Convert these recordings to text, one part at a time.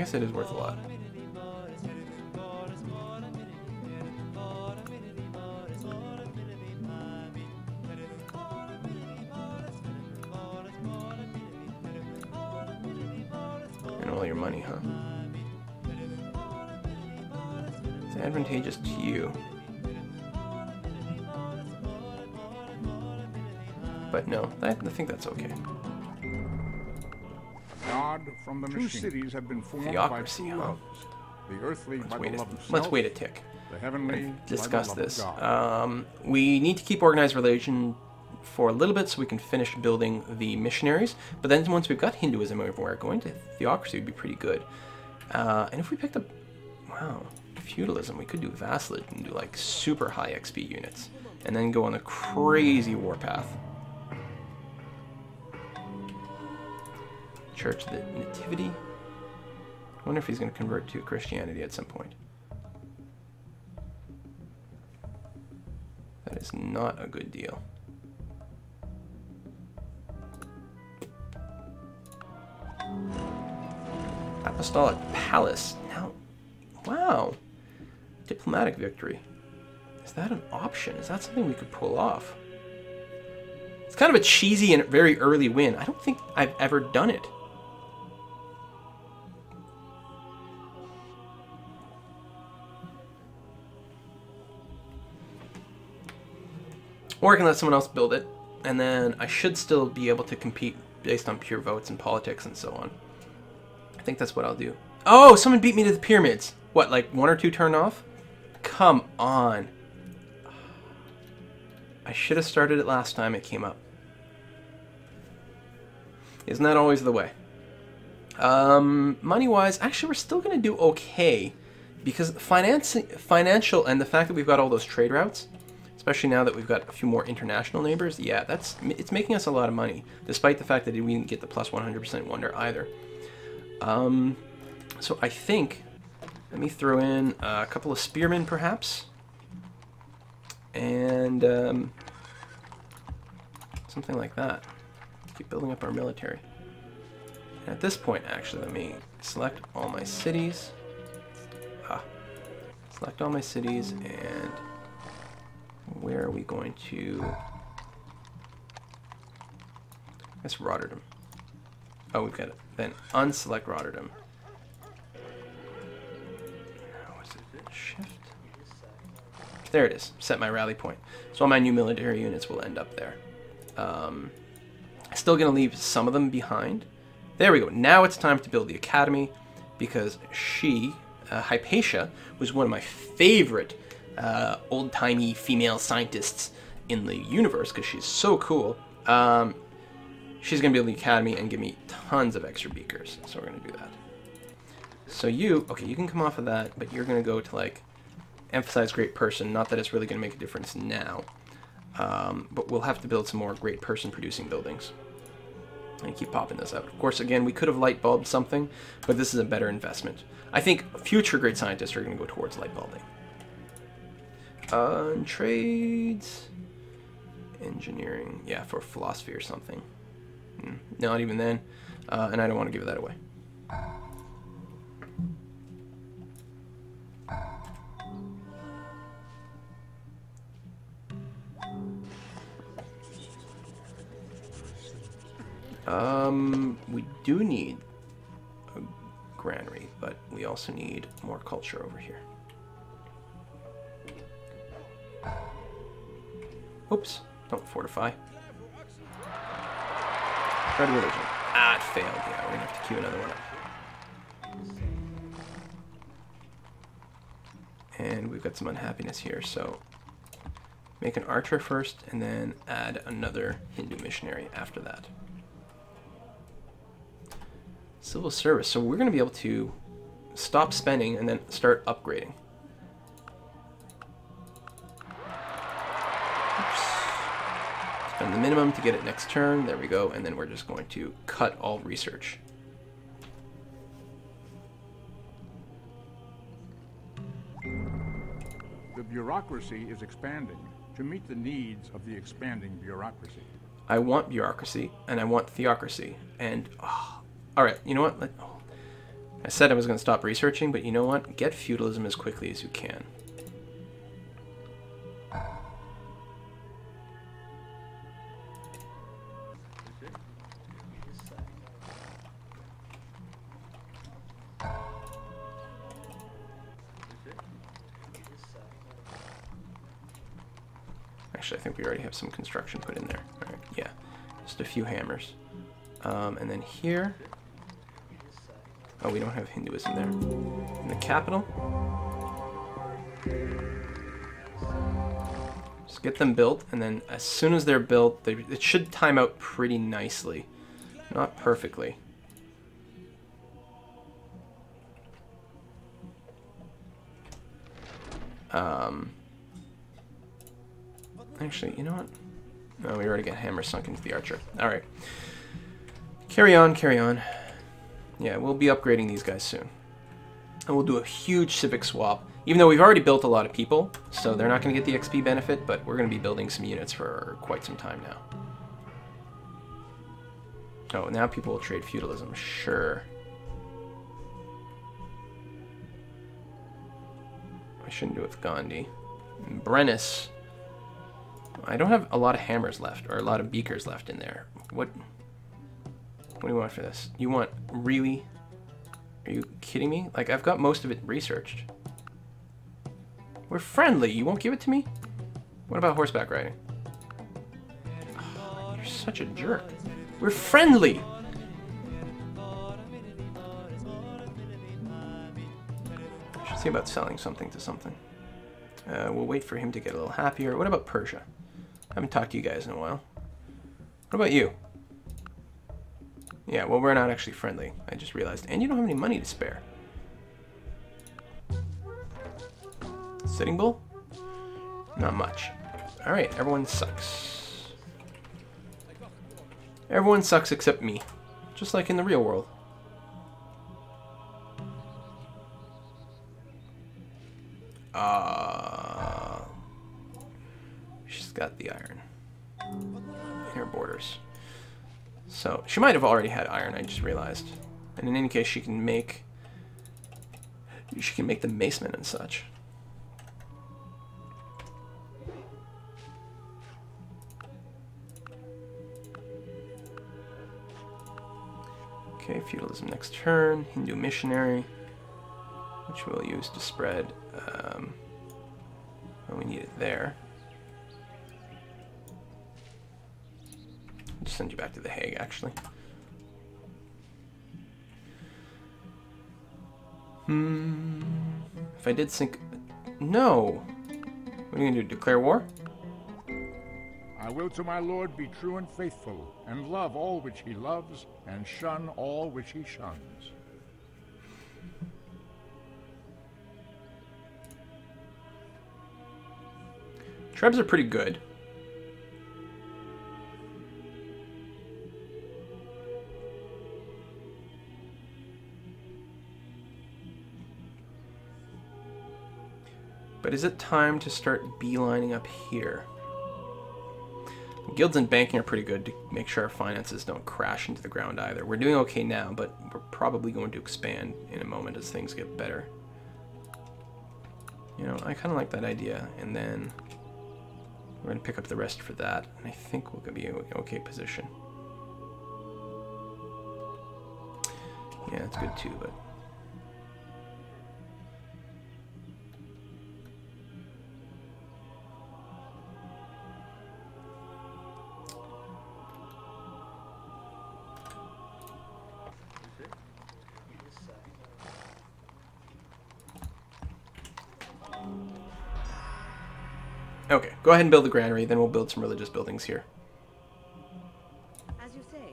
I guess it is worth a lot. And all your money, huh? It's advantageous to you. But no, I think that's okay. From the two machine. Cities have been formed theocracy, by huh? The earthly by the love of self, let's wait a tick. The heavenly and discuss this. We need to keep organized religion for a little bit so we can finish building the missionaries. But then once we've got Hinduism everywhere, going to theocracy would be pretty good. And if we picked up, wow, feudalism, we could do vassalage and do like super high XP units, and then go on a crazy warpath. Church of the Nativity. I wonder if he's going to convert to Christianity at some point. That is not a good deal. Apostolic Palace. Now, wow. Diplomatic victory. Is that an option? Is that something we could pull off? It's kind of a cheesy and very early win. I don't think I've ever done it. Or I can let someone else build it, and then I should still be able to compete based on pure votes and politics and so on. I think that's what I'll do. Oh, someone beat me to the pyramids. What, like 1 or 2 turn off? Come on. I should have started it last time it came up. Isn't that always the way? Money-wise, actually we're still going to do okay, because financial and the fact that we've got all those trade routes, especially now that we've got a few more international neighbors, yeah, it's making us a lot of money, despite the fact that we didn't get the plus 100% wonder either. So I think, let me throw in a couple of spearmen perhaps, and something like that. Keep building up our military. And at this point, actually, let me select all my cities. Select all my cities and... where are we going to? That's Rotterdam. Oh, we've got it. Then unselect Rotterdam. Now, is it shift? There it is. Set my rally point. So all my new military units will end up there. Still going to leave some of them behind. There we go. Now it's time to build the academy, because she, Hypatia, was one of my favorite old-timey female scientists in the universe, because she's so cool. She's going to build the academy and give me tons of extra beakers, so we're going to do that. So you, okay, you can come off of that, but you're going to go to, like, emphasize great person. Not that it's really going to make a difference now, but we'll have to build some more great person-producing buildings. And keep popping this out. Of course, again, we could have light bulbed something, but this is a better investment. I think future great scientists are going to go towards light bulbing. Trades, engineering, yeah, for philosophy or something. Not even then, and I don't want to give that away. We do need a granary, but we also need more culture over here. Oops, don't fortify. Red religion. Ah, it failed. Yeah, we're going to have to queue another one up. And we've got some unhappiness here, so make an archer first, and then add another Hindu missionary after that. Civil service. So we're going to be able to stop spending and then start upgrading. And the minimum to get it next turn, there we go, and then we're just going to cut all research. The bureaucracy is expanding to meet the needs of the expanding bureaucracy. I want bureaucracy, and I want theocracy, and, oh, all right, you know what? I said I was going to stop researching, but you know what? Get feudalism as quickly as you can. Actually, I think we already have some construction put in there. All right, yeah, just a few hammers. And then here... Oh, we don't have Hinduism there. In the capital. Just get them built, and then as soon as they're built, it should time out pretty nicely. Not perfectly. Actually, you know what? No, we already got hammers sunk into the archer. Alright. Carry on, carry on. Yeah, we'll be upgrading these guys soon. And we'll do a huge civic swap. Even though we've already built a lot of people, so they're not going to get the XP benefit, but we're going to be building some units for quite some time now. Oh, now people will trade feudalism. Sure. I shouldn't do it with Gandhi. Brennus. I don't have a lot of hammers left, or a lot of beakers left in there. What do you want for this? You want, really? Are you kidding me? Like, I've got most of it researched. We're friendly. You won't give it to me? What about horseback riding? Oh, you're such a jerk. We're friendly! I should see about selling something to something. We'll wait for him to get a little happier. What about Persia? I haven't talked to you guys in a while. What about you? Yeah, well, we're not actually friendly. I just realized. And you don't have any money to spare. Sitting Bull? Not much. Alright, everyone sucks. Everyone sucks except me. Just like in the real world. She's got the iron. In her borders. So, she might have already had iron, I just realized. And in any case, she can make the macemen and such. Okay, feudalism next turn. Hindu missionary, which we'll use to spread. When we need it there. I'll just send you back to the Hague, actually. If I did sink... No! What are you gonna do, declare war? I will to my lord be true and faithful, and love all which he loves, and shun all which he shuns. Trebs are pretty good. But is it time to start beelining up here? Guilds and banking are pretty good to make sure our finances don't crash into the ground either. We're doing okay now, but we're probably going to expand in a moment as things get better. You know, I kind of like that idea. And then we're going to pick up the rest for that. And I think we're going to be in an okay position. Yeah, it's good too, but... Okay, go ahead and build the granary, then we'll build some religious buildings here. As you say.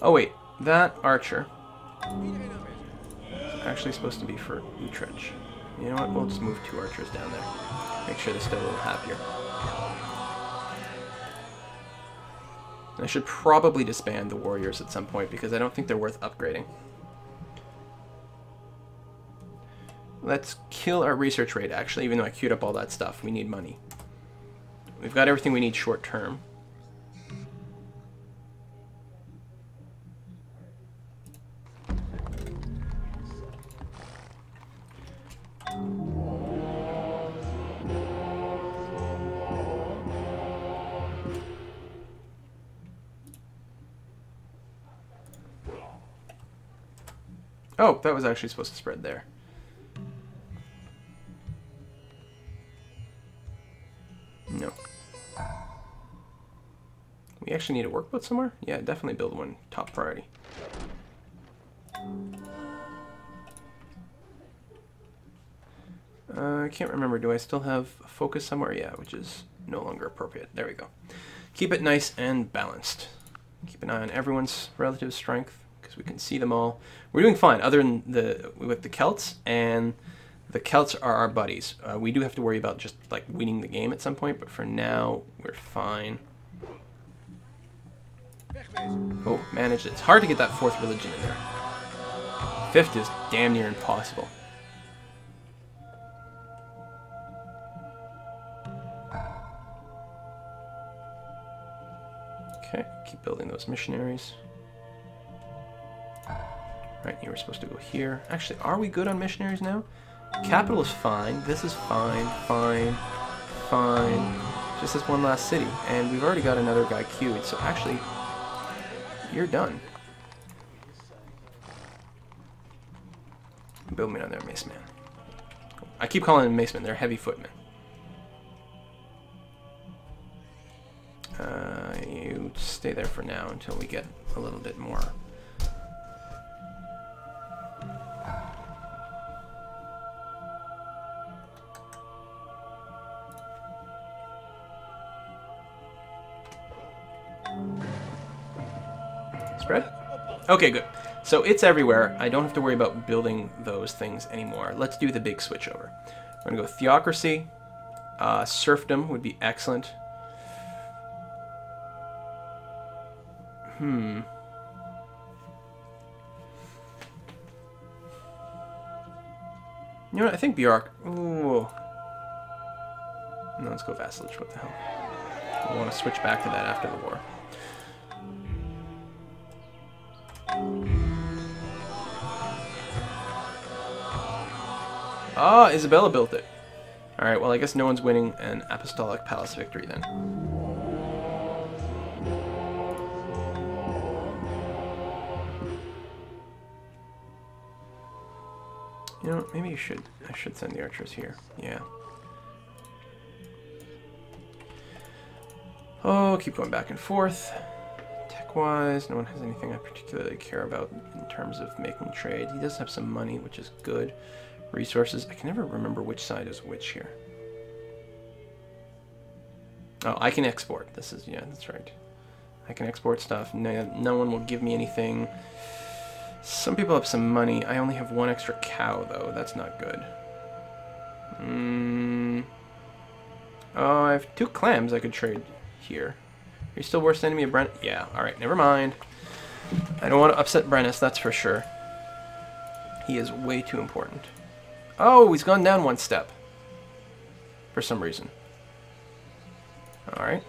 Oh wait, that archer is actually supposed to be for Utrecht. You know what, we'll just move two archers down there. Make sure they're still a little happier. I should probably disband the warriors at some point because I don't think they're worth upgrading. Let's kill our research rate, actually, even though I queued up all that stuff. We need money. We've got everything we need short term. Oh, that was actually supposed to spread there. No. We actually need a workboat somewhere? Yeah, definitely build one. Top priority. I can't remember. Do I still have a focus somewhere? Yeah, which is no longer appropriate. There we go. Keep it nice and balanced. Keep an eye on everyone's relative strength because we can see them all. We're doing fine other than with the Celts, and the Celts are our buddies. We do have to worry about just like winning the game at some point, but for now we're fine. Oh, managed it. It's hard to get that fourth religion in there. Fifth is damn near impossible. Okay, keep building those missionaries. Right, you were supposed to go here. Actually, are we good on missionaries now? Capital is fine. This is fine, fine, fine. Just this one last city. And we've already got another guy queued, so actually, you're done. Build me on there, Mace Man. I keep calling them Mace Men. They're heavy footmen. You stay there for now until we get a little bit more. Spread? Okay, good. So it's everywhere. I don't have to worry about building those things anymore. Let's do the big switch over. We're going to go theocracy. Serfdom would be excellent. You know what? I think Bjork. Ooh. No, let's go vassalage. What the hell? We'll want to switch back to that after the war. Ah, Isabella built it. Alright, well I guess no one's winning an Apostolic Palace victory then. You know, maybe you should. I should send the archers here. Yeah. Oh, keep going back and forth. Tech-wise, no one has anything I particularly care about in terms of making trade. He does have some money, which is good. Resources. I can never remember which side is which here. Oh, I can export. This is, yeah, that's right. I can export stuff. No one will give me anything. Some people have some money. I only have one extra cow, though. That's not good. Oh, I have two clams I could trade here. Are you still worst enemy of Brennus? Yeah, alright, never mind. I don't want to upset Brennus, that's for sure. He is way too important. Oh, he's gone down one step. For some reason. Alright.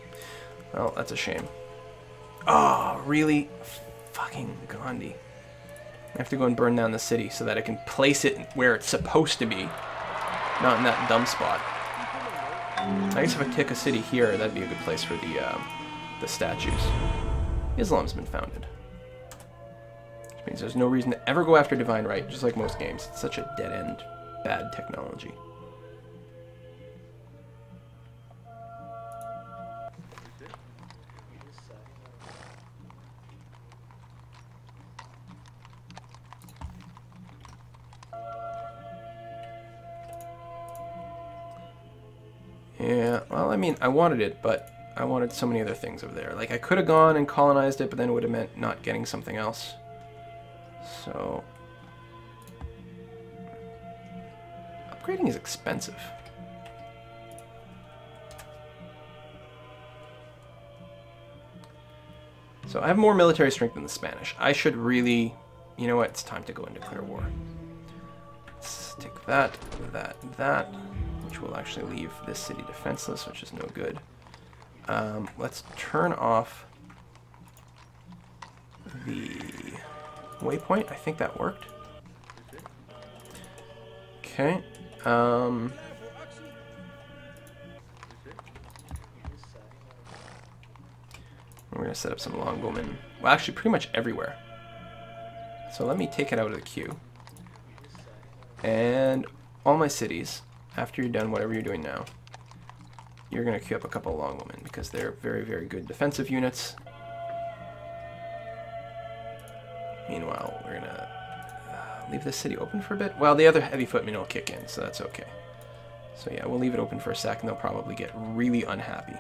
Well, that's a shame. Oh, really? Fucking Gandhi. I have to go and burn down the city so that I can place it where it's supposed to be. Not in that dumb spot. I guess if I kick a city here, that'd be a good place for the statues. Islam's been founded. Means there's no reason to ever go after divine right, just like most games. It's such a dead-end, bad technology. Yeah, well, I mean, I wanted it, but I wanted so many other things over there. Like, I could have gone and colonized it, but then it would have meant not getting something else. So, upgrading is expensive. So I have more military strength than the Spanish. I should really, you know what, it's time to go and declare war. Let's take that, that, that, which will actually leave this city defenseless, which is no good. Let's turn off the waypoint. I think that worked. Okay. We're going to set up some longbowmen. Well, actually, pretty much everywhere. So let me take it out of the queue. and all my cities, after you're done whatever you're doing now, you're going to queue up a couple of long women because they're very, very good defensive units. Meanwhile, we're going to leave this city open for a bit. Well, the other heavy footmen will kick in, so that's okay. So yeah, we'll leave it open for a sec, and they'll probably get really unhappy.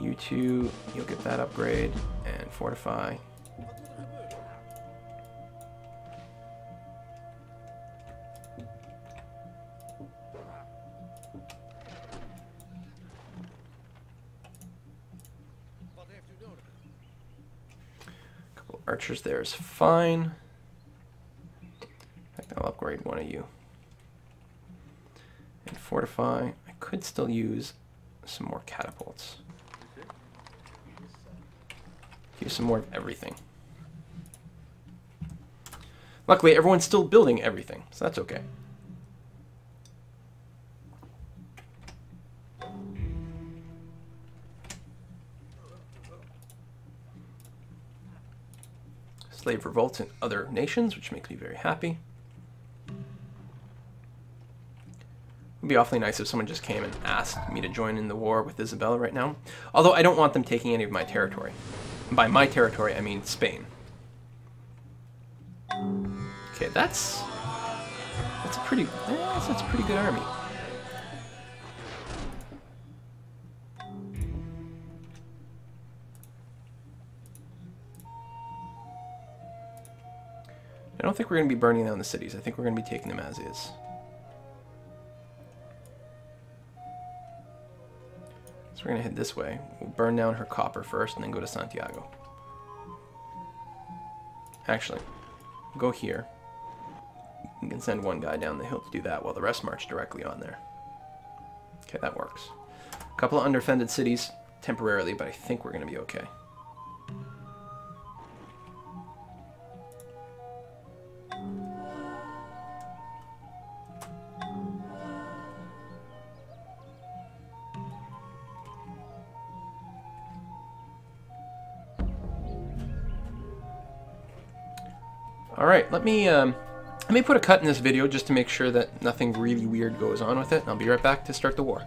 You two, you'll get that upgrade and fortify. Archers there is fine. In fact, I'll upgrade one of you. And fortify. I could still use some more catapults. Use some more of everything. Luckily, everyone's still building everything, so that's okay. Slave revolts in other nations, which makes me very happy. It would be awfully nice if someone just came and asked me to join in the war with Isabella right now. Although I don't want them taking any of my territory. And by my territory, I mean Spain. Okay, that's a pretty good army. I don't think we're going to be burning down the cities. I think we're going to be taking them as is. So we're going to head this way. We'll burn down her copper first and then go to Santiago. Actually, we'll go here. We can send one guy down the hill to do that while the rest march directly on there. Okay, that works. A couple of undefended cities temporarily, but I think we're going to be okay. Alright, let me put a cut in this video just to make sure that nothing really weird goes on with it, and I'll be right back to start the war.